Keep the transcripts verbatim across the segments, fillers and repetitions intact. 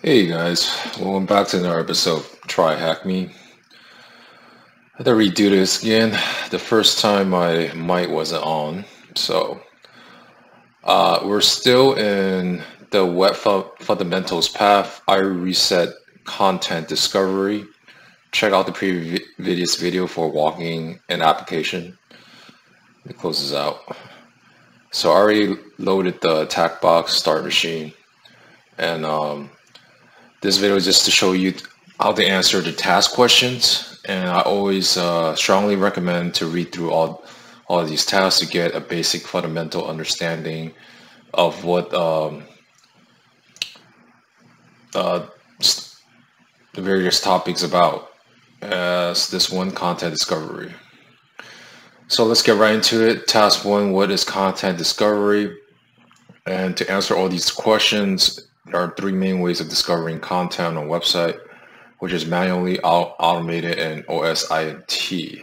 Hey guys, welcome back to another episode of Try Hack Me. I had to redo this again. The first time my mic wasn't on, so uh, we're still in the Web Fundamentals path. I reset content discovery. Check out the previous video for walking an application. It closes out. So I already loaded the attack box, start machine, and um, this video is just to show you how to answer the task questions, and I always uh, strongly recommend to read through all, all of these tasks to get a basic fundamental understanding of what um, uh, the various topics about, as this one, content discovery. So let's get right into it. Task one, what is content discovery? And to answer all these questions, there are three main ways of discovering content on a website, which is manually, automated, and O S I N T.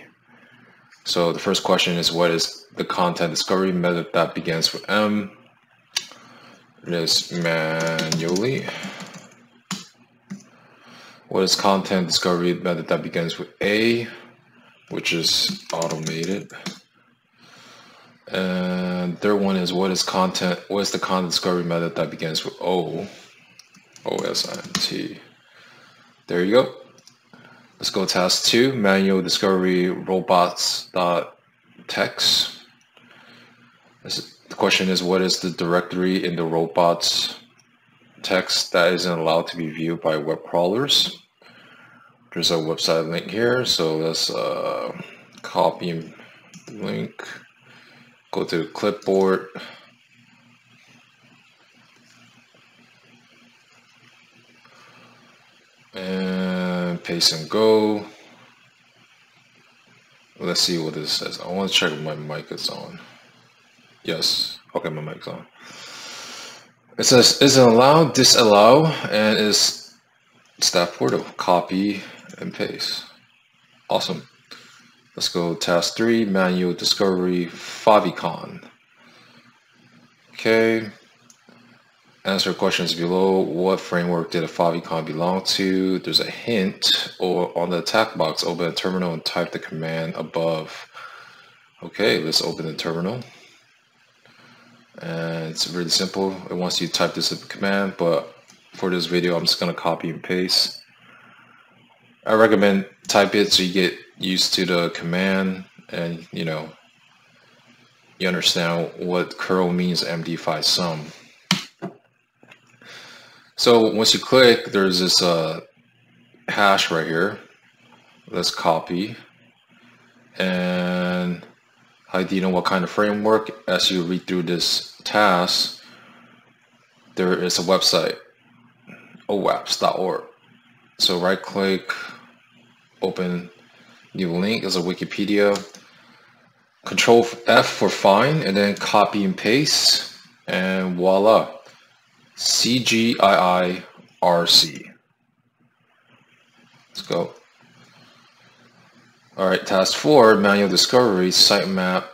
So the first question is, what is the content discovery method that begins with M? It is manually. What is content discovery method that begins with A, which is automated? And third one is, what is content, what is the content discovery method that begins with O, O S I N T. There you go. Let's go to task two, manual discovery, robots dot t x t. The question is, what is the directory in the robots text that isn't allowed to be viewed by web crawlers? There's a website link here, so let's uh, copy the link. Go to the clipboard, and paste and go. Let's see what this says. I want to check if my mic is on. Yes, okay, my mic's on. It says, isn't allow, disallow, and is staff portal. Copy and paste. Awesome. Let's go task three, manual discovery, favicon. Okay. Answer questions below. What framework did a favicon belong to? There's a hint, or on the attack box, open a terminal and type the command above. Okay, let's open the terminal. And it's really simple. It wants you to type this command, but for this video, I'm just gonna copy and paste. I recommend type it so you get used to the command, and you know, you understand what curl means, M D five sum. So once you click, there's this uh, hash right here. Let's copy, and how do you know what kind of framework? As you read through this task, there is a website, O W A P S dot org. So right click, open new link, is a Wikipedia. Control F for find, and then copy and paste, and voila, C G I I R C. Let's go. All right, task four, manual discovery, sitemap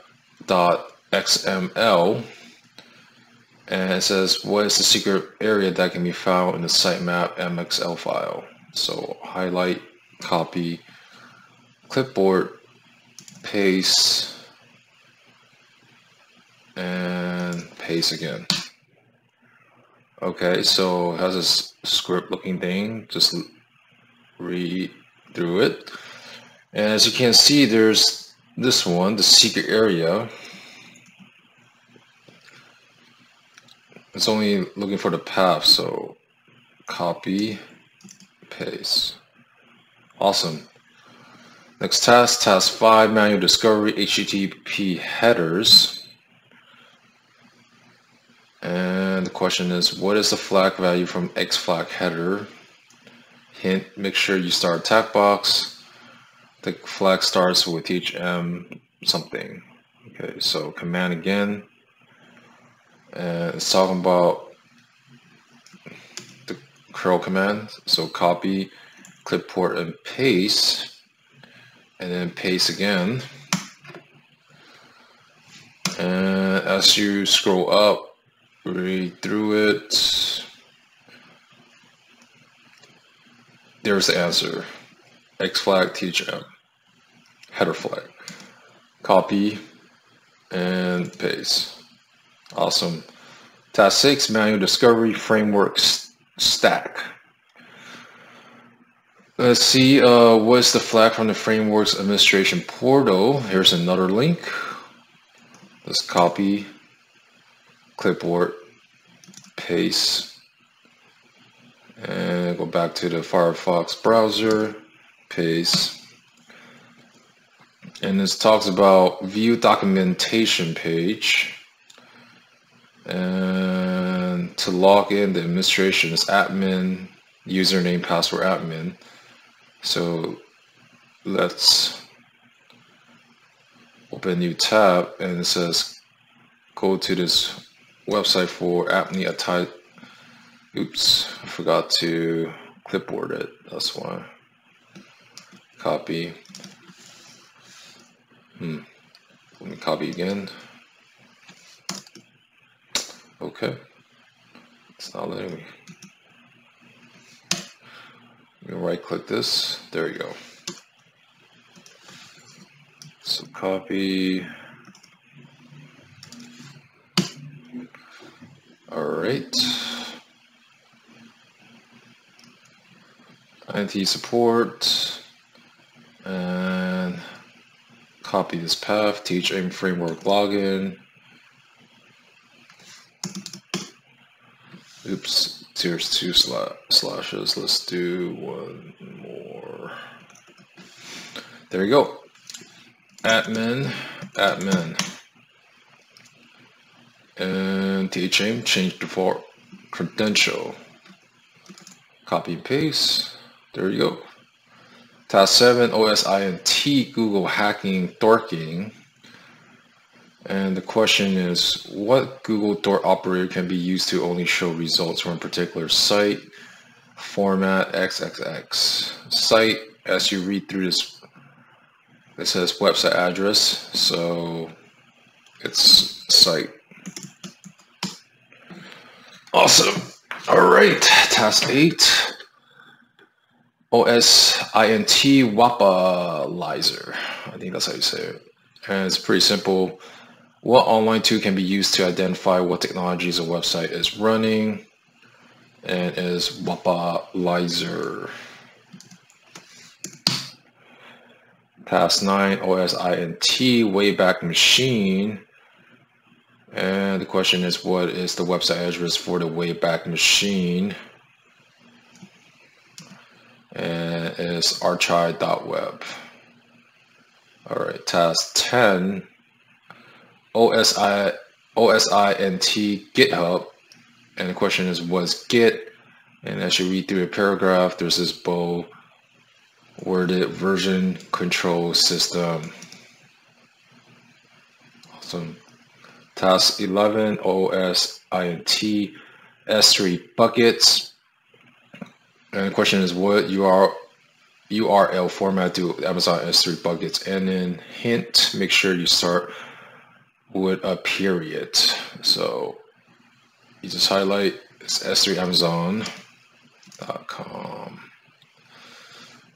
dot x m l, and it says, what is the secret area that can be found in the sitemap M X L file? So highlight, copy, clipboard, paste, and paste again. Okay, so it has this script looking thing, just read through it. And as you can see, there's this one, the secret area. It's only looking for the path, so copy, paste. Awesome. Next task, task five, manual discovery, H T T P headers. And the question is, what is the flag value from X-Flag header? Hint, make sure you start attack box. The flag starts with H M something. Okay, so command again. And it's talking about the curl command. So copy, clipboard, and paste. And then paste again. And as you scroll up, read through it, There's the answer. X-Flag teach M. Header flag. Copy and paste. Awesome. Task six, manual discovery framework st stack. Let's see, uh, what's the flag from the framework's administration portal? Here's another link. Let's copy, clipboard, paste, and go back to the Firefox browser, paste. And this talks about view documentation page. And to log in, the administration is admin, username, password, admin. So let's open a new tab, and it says go to this website for apnea type. Oops, I forgot to clipboard it. That's why. Copy. Hmm. Let me copy again. Okay. It's not letting me. Let me right click this. There you go. So copy. Alright. I T support. And copy this path. Teach aim framework login. Oops, here's two sla slashes. Let's do one more. There you go. Admin, admin. And T H M, change default credential. Copy and paste. There you go. Task seven, O S I N T, Google hacking, dorking. And the question is, what Google Dork operator can be used to only show results from a particular site? Format triple X site. As you read through this, it says website address, so it's site. Awesome. All right, task eight. O S I N T Wappalyzer. I think that's how you say it. And it's pretty simple. What online tool can be used to identify what technologies a website is running? And is Wappalyzer. Task nine, O S I N T, Wayback Machine. And the question is, what is the website address for the Wayback Machine? And is Archive dot web. All right, task ten. O S I N T GitHub, and the question is, what's Git? And as you read through a paragraph, there's this bold worded version control system. Awesome. Task eleven, O S I N T S three buckets, and the question is, what U R L format do Amazon S three buckets? And then hint, make sure you start with a period. So you just highlight, it's S three amazon dot com.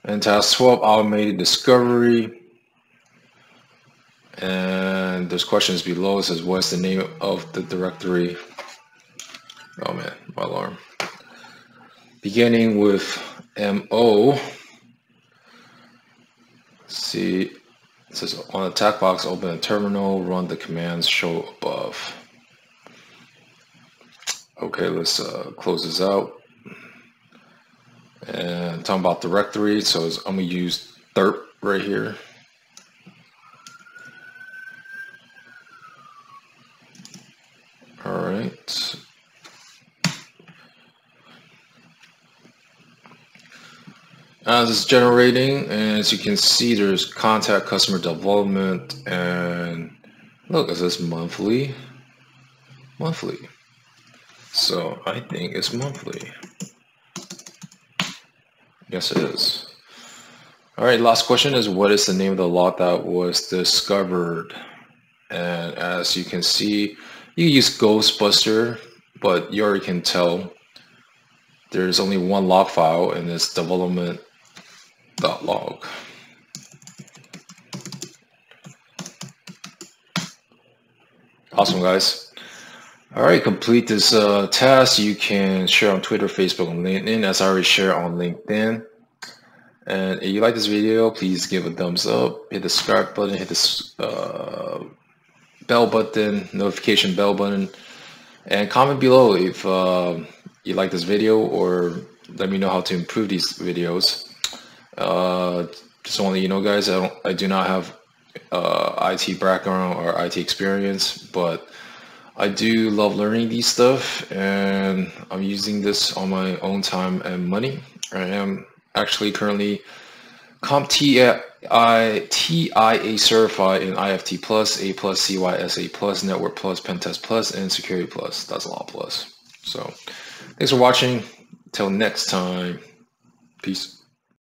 And task twelve, automated discovery. And there's questions below. It says, what's the name of the directory? Oh man, my alarm. Beginning with M O. See. It says on the attack box, open a terminal, run the commands shown above. Okay, let's uh, close this out. And talking about directory, so it's, I'm gonna use derp right here. All right. As it's generating, and as you can see, there's contact, customer development, and look, it says monthly, monthly. So I think it's monthly. Yes, it is. All right, last question is, what is the name of the log that was discovered? And as you can see, you use Ghostbuster, but you already can tell there's only one log file, and it's development.log. Awesome, guys. All right, complete this uh, task. You can share on Twitter, Facebook, and LinkedIn, as I already shared on LinkedIn. And if you like this video, please give a thumbs up, hit the subscribe button, hit the uh, bell button, notification bell button, and comment below if uh, you like this video, or let me know how to improve these videos. Uh, just want to let you know, guys, I, don't, I do not have uh, I T background or I T experience, but I do love learning these stuff, and I'm using this on my own time and money. I am actually currently CompTIA T I A certified in I F T Plus, A Plus, C Y S A Plus, Network Plus, Pentest Plus, and Security Plus. That's a lot of plus. So thanks for watching. Till next time. Peace.